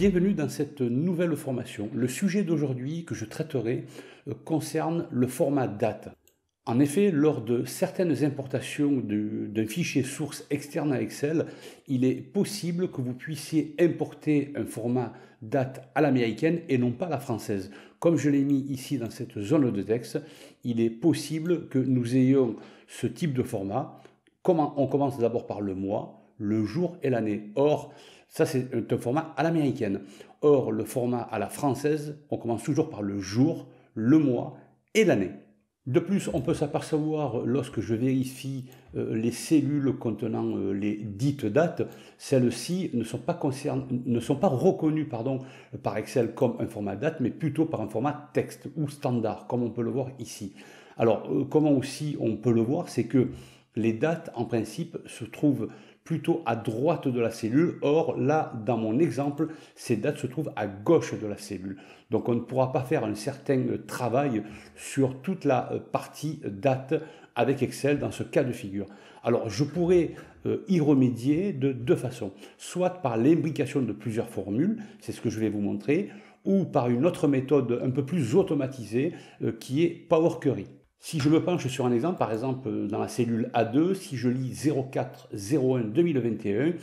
bienvenue dans cette nouvelle formation. Le sujet d'aujourd'hui que je traiterai concerne le format date. En effet, lors de certaines importations d'un fichier source externe à Excel, il est possible que vous puissiez importer un format date à l'américaine et non pas à la française. Comme je l'ai mis ici dans cette zone de texte, il est possible que nous ayons ce type de format. On commence d'abord par le mois, le jour et l'année. Or, ça c'est un format à l'américaine. Or, le format à la française, on commence toujours par le jour, le mois et l'année. De plus, on peut s'apercevoir lorsque je vérifie les cellules contenant les dites dates, celles-ci ne sont pas reconnues par Excel comme un format date, mais plutôt par un format texte ou standard, comme on peut le voir ici. Alors, comment aussi on peut le voir, c'est que les dates, en principe, se trouvent plutôt à droite de la cellule. Or, là, dans mon exemple, ces dates se trouvent à gauche de la cellule. Donc, on ne pourra pas faire un certain travail sur toute la partie date avec Excel dans ce cas de figure. Alors, je pourrais y remédier de deux façons. Soit par l'imbrication de plusieurs formules, c'est ce que je vais vous montrer, ou par une autre méthode un peu plus automatisée qui est Power Query. Si je me penche sur un exemple, par exemple dans la cellule A2, si je lis 04-01-2021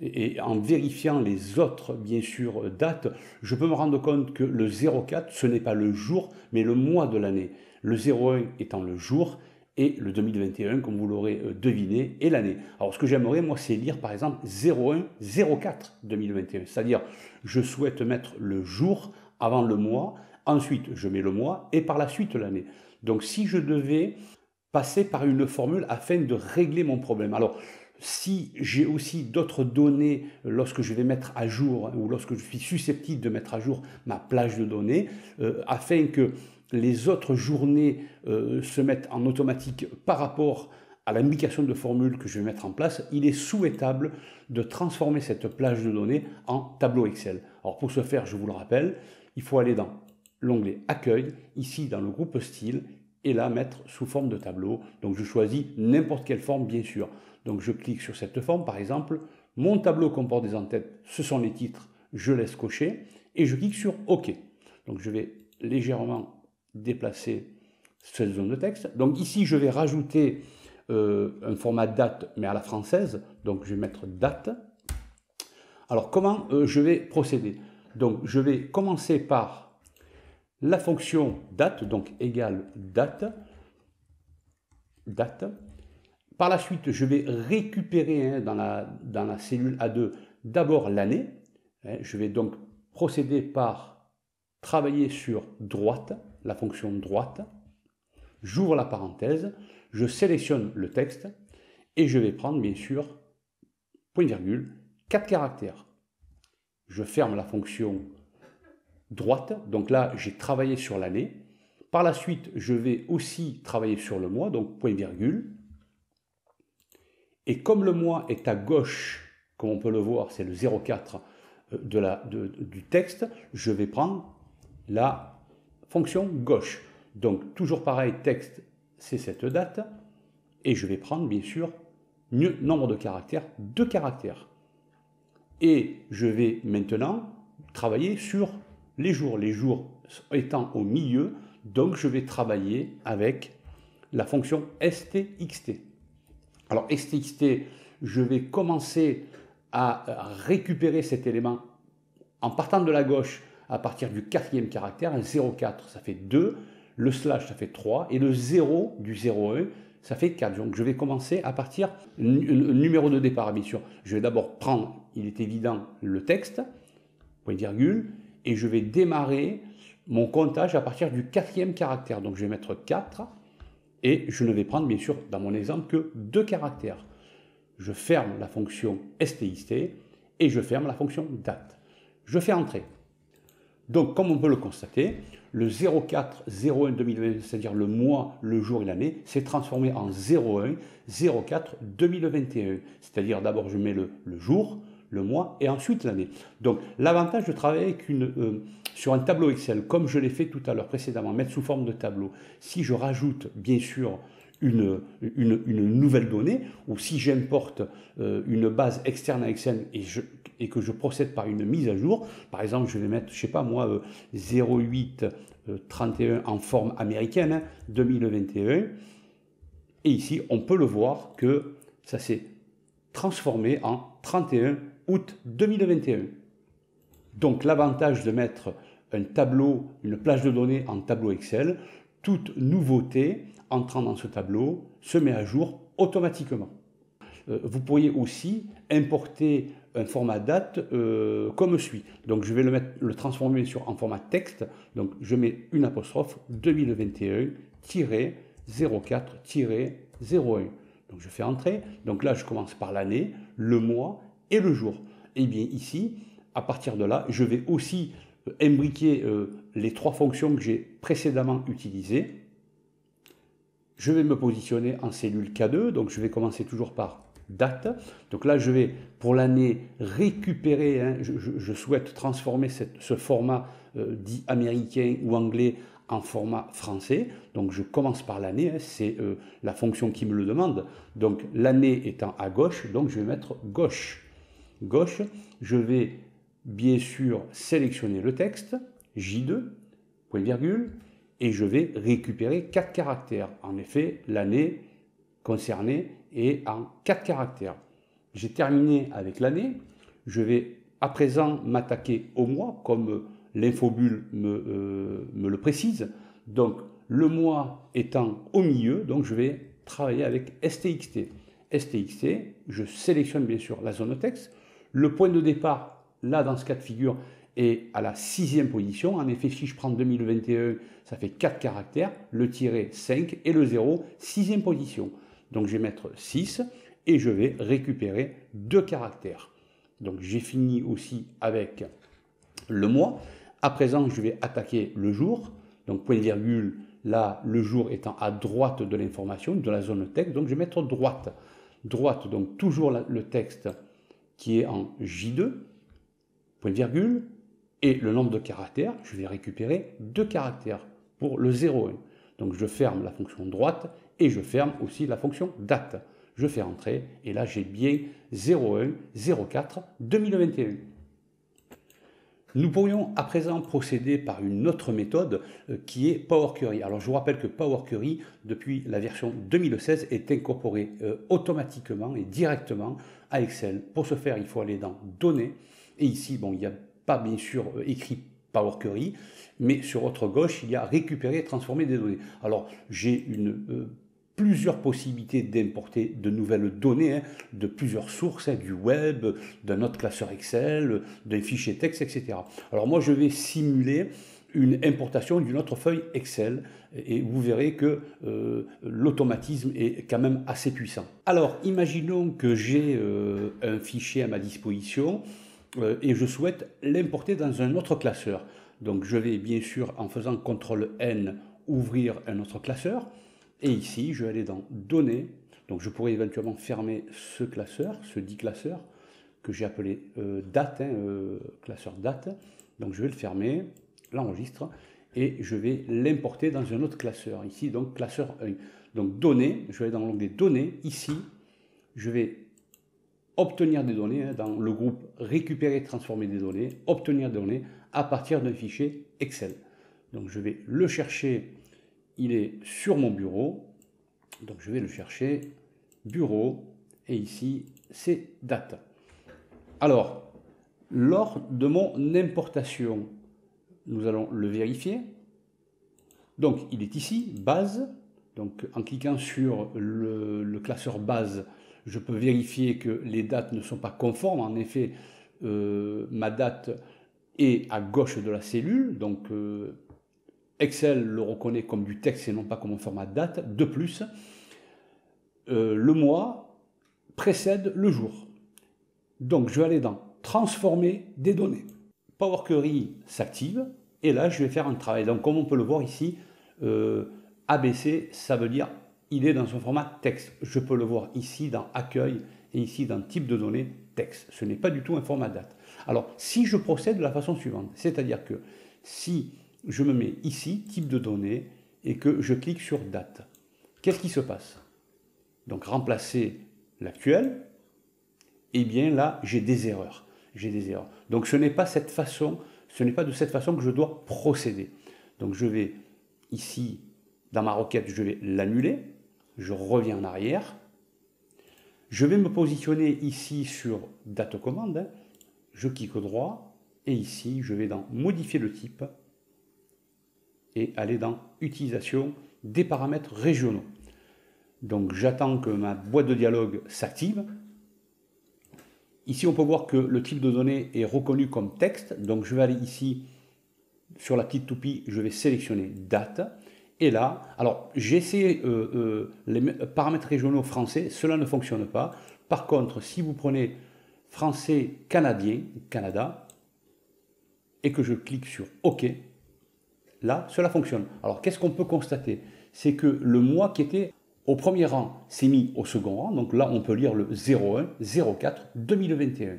et en vérifiant les autres, bien sûr, dates, je peux me rendre compte que le 04, ce n'est pas le jour, mais le mois de l'année. Le 01 étant le jour et le 2021, comme vous l'aurez deviné, est l'année. Alors ce que j'aimerais, moi, c'est lire par exemple 01-04-2021, c'est-à-dire je souhaite mettre le jour avant le mois, ensuite je mets le mois et par la suite l'année. Donc si je devais passer par une formule afin de régler mon problème. Alors si j'ai aussi d'autres données lorsque je vais mettre à jour ou lorsque je suis susceptible de mettre à jour ma plage de données, afin que les autres journées se mettent en automatique par rapport à l'imbrication de formules que je vais mettre en place, il est souhaitable de transformer cette plage de données en tableau Excel. Alors pour ce faire, je vous le rappelle, il faut aller dans l'onglet Accueil, ici dans le groupe Style, et là mettre sous forme de tableau. Donc je choisis n'importe quelle forme, bien sûr. Donc je clique sur cette forme, par exemple, mon tableau comporte des en-têtes, ce sont les titres, je laisse cocher, et je clique sur OK. Donc je vais légèrement déplacer cette zone de texte. Donc ici, je vais rajouter un format date, mais à la française, donc je vais mettre date. Alors comment je vais procéder? Donc je vais commencer par la fonction date, donc égale date. Par la suite, je vais récupérer dans la cellule A2 d'abord l'année. Je vais donc procéder par travailler sur droite, la fonction droite. J'ouvre la parenthèse, je sélectionne le texte et je vais prendre bien sûr point virgule 4 caractères. Je ferme la fonction droite, donc là j'ai travaillé sur l'année. Par la suite, je vais aussi travailler sur le mois, donc point virgule. Et comme le mois est à gauche, comme on peut le voir, c'est le 04 du texte, je vais prendre la fonction gauche. Donc toujours pareil, texte, c'est cette date. Et je vais prendre bien sûr nombre de caractères, 2 caractères. Et je vais maintenant travailler sur les jours étant au milieu, donc je vais travailler avec la fonction STXT. Alors STXT, je vais commencer à récupérer cet élément en partant de la gauche à partir du 4e caractère. 04, ça fait 2, le slash, ça fait 3, et le 0 du 01, ça fait 4. Donc je vais commencer à partir numéro de départ, bien sûr. Je vais d'abord prendre, il est évident, le texte, point virgule, et je vais démarrer mon comptage à partir du 4e caractère. Donc je vais mettre 4 et je ne vais prendre bien sûr dans mon exemple que 2 caractères. Je ferme la fonction STXT et je ferme la fonction date. Je fais entrer. Donc comme on peut le constater, le 04-01-2021, c'est-à-dire le mois, le jour et l'année, s'est transformé en 01-04-2021. C'est-à-dire d'abord je mets le jour, le mois et ensuite l'année. Donc l'avantage de travailler avec sur un tableau Excel, comme je l'ai fait tout à l'heure précédemment, mettre sous forme de tableau, si je rajoute bien sûr une nouvelle donnée, ou si j'importe une base externe à Excel et et que je procède par une mise à jour, par exemple je vais mettre, je sais pas moi, 0831 en forme américaine, hein, 2021, et ici on peut le voir que ça s'est transformé en 31 août 2021. Donc l'avantage de mettre un tableau, une plage de données en tableau Excel, toute nouveauté entrant dans ce tableau se met à jour automatiquement. Vous pourriez aussi importer un format date comme suit. Donc je vais le transformer bien sûr en format texte. Donc je mets une apostrophe 2021-04-01. Donc je fais entrer. Donc là je commence par l'année, le mois et le jour. Et bien ici, à partir de là, je vais aussi imbriquer les trois fonctions que j'ai précédemment utilisées. Je vais me positionner en cellule K2, donc je vais commencer toujours par date. Donc là, je vais, pour l'année, récupérer, hein, je souhaite transformer ce format dit américain ou anglais en format français. Donc je commence par l'année, hein, c'est la fonction qui me le demande. Donc l'année étant à gauche, donc je vais mettre gauche. Gauche, je vais bien sûr sélectionner le texte, J2, point virgule, et je vais récupérer 4 caractères. En effet, l'année concernée est en 4 caractères. J'ai terminé avec l'année. Je vais à présent m'attaquer au mois, comme l'infobule me le précise. Donc, le mois étant au milieu, donc je vais travailler avec STXT. STXT, je sélectionne bien sûr la zone texte. Le point de départ, là, dans ce cas de figure, et à la 6e position. En effet, si je prends 2021, ça fait 4 caractères, le tiret 5 et le 0, 6e position. Donc je vais mettre 6 et je vais récupérer 2 caractères. Donc j'ai fini aussi avec le mois. À présent, je vais attaquer le jour. Donc point virgule, là, le jour étant à droite de l'information, de la zone texte. Donc je vais mettre droite. Droite, donc toujours le texte qui est en J2, point virgule. Et le nombre de caractères, je vais récupérer 2 caractères pour le 01. Donc je ferme la fonction droite et je ferme aussi la fonction date. Je fais entrer et là j'ai bien 01-04-2021. Nous pourrions à présent procéder par une autre méthode qui est Power Query. Alors je vous rappelle que Power Query, depuis la version 2016, est incorporé automatiquement et directement à Excel. Pour ce faire, il faut aller dans Données et ici, bon, il y a pas bien sûr écrit Power Query, mais sur votre gauche, il y a récupérer et transformer des données. Alors, j'ai plusieurs possibilités d'importer de nouvelles données, hein, de plusieurs sources, hein, du web, d'un autre classeur Excel, d'un fichier texte, etc. Alors moi, je vais simuler une importation d'une autre feuille Excel et vous verrez que l'automatisme est quand même assez puissant. Alors, imaginons que j'ai un fichier à ma disposition et je souhaite l'importer dans un autre classeur. Donc je vais bien sûr, en faisant CTRL N, ouvrir un autre classeur. Et ici, je vais aller dans Données. Donc je pourrais éventuellement fermer ce classeur, ce dit classeur, que j'ai appelé Date, hein, classeur Date. Donc je vais le fermer, l'enregistre, et je vais l'importer dans un autre classeur. Ici, donc classeur 1. Donc Données, je vais aller dans l'onglet Données. Ici, je vais obtenir des données, hein, dans le groupe récupérer, transformer des données, obtenir des données à partir d'un fichier Excel. Donc je vais le chercher, il est sur mon bureau, donc je vais le chercher, bureau, et ici c'est date. Alors, lors de mon importation, nous allons le vérifier. Donc il est ici, base, donc en cliquant sur le classeur base, je peux vérifier que les dates ne sont pas conformes. En effet, ma date est à gauche de la cellule. Donc, Excel le reconnaît comme du texte et non pas comme un format date. De plus, le mois précède le jour. Donc, je vais aller dans « Transformer des données ». Power Query s'active. Et là, je vais faire un travail. Donc, comme on peut le voir ici, ABC, ça veut dire il est dans un format texte. Je peux le voir ici dans accueil et ici dans type de données texte. Ce n'est pas du tout un format date. Alors, si je procède de la façon suivante, c'est-à-dire que si je me mets ici, type de données, et que je clique sur date, qu'est-ce qui se passe? Donc, remplacer l'actuel, et bien là, j'ai des erreurs. j'ai des erreurs. Donc ce n'est pas cette façon, ce n'est pas de cette façon que je dois procéder. Donc je vais ici, dans ma requête, je vais l'annuler, je reviens en arrière, je vais me positionner ici sur date commande, je clique droit, et ici je vais dans modifier le type, et aller dans utilisation des paramètres régionaux. Donc j'attends que ma boîte de dialogue s'active. Ici on peut voir que le type de données est reconnu comme texte, donc je vais aller ici sur la petite toupie, je vais sélectionner date, et là, alors j'ai essayé les paramètres régionaux français, cela ne fonctionne pas. Par contre, si vous prenez français canadien, Canada, et que je clique sur OK, là, cela fonctionne. Alors, qu'est-ce qu'on peut constater? C'est que le mois qui était au premier rang s'est mis au second rang. Donc là, on peut lire le 01 04 2021.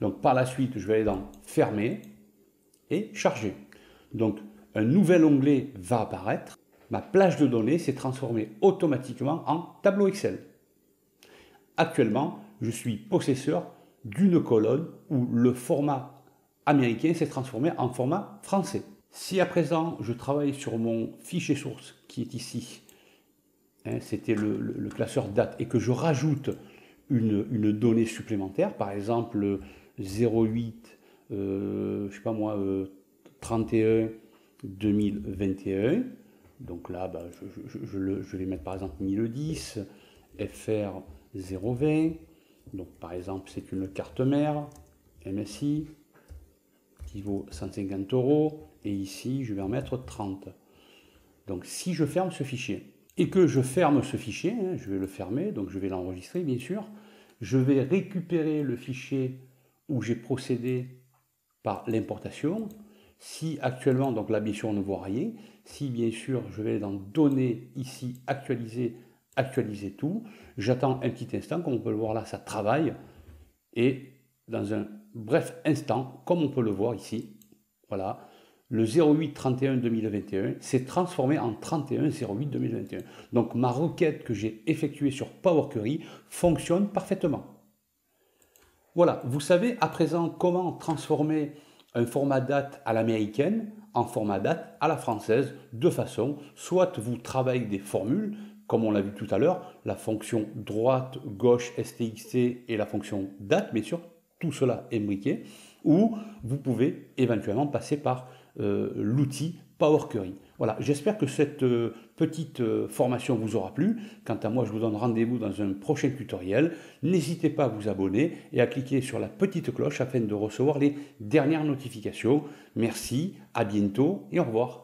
Donc, par la suite, je vais aller dans « Fermer » et « Charger ». Donc, un nouvel onglet va apparaître. Ma plage de données s'est transformée automatiquement en tableau Excel. Actuellement, je suis possesseur d'une colonne où le format américain s'est transformé en format français. Si à présent, je travaille sur mon fichier source qui est ici, hein, c'était le classeur date, et que je rajoute une donnée supplémentaire, par exemple 08, je sais pas moi, 31 2021, donc là, bah, je vais mettre par exemple 1010, FR 020, donc par exemple c'est une carte mère, MSI, qui vaut 150 €, et ici je vais en mettre 30. Donc si je ferme ce fichier, et que je ferme ce fichier, hein, je vais le fermer, donc je vais l'enregistrer bien sûr, je vais récupérer le fichier où j'ai procédé par l'importation. Si actuellement, donc là bien sûr on ne voit rien, si bien sûr je vais dans données ici, actualiser, actualiser tout, j'attends un petit instant, comme on peut le voir là, ça travaille, et dans un bref instant, comme on peut le voir ici, voilà, le 08-31-2021 s'est transformé en 31-08-2021. Donc ma requête que j'ai effectuée sur Power Query fonctionne parfaitement. Voilà, vous savez à présent comment transformer un format date à l'américaine en format date à la française, de façon, soit vous travaillez des formules, comme on l'a vu tout à l'heure, la fonction droite, gauche, STXT et la fonction date, bien sûr, tout cela est imbriqué, ou vous pouvez éventuellement passer par l'outil Power Query. Voilà, j'espère que cette petite formation vous aura plu. Quant à moi, je vous donne rendez-vous dans un prochain tutoriel. N'hésitez pas à vous abonner et à cliquer sur la petite cloche afin de recevoir les dernières notifications. Merci, à bientôt et au revoir.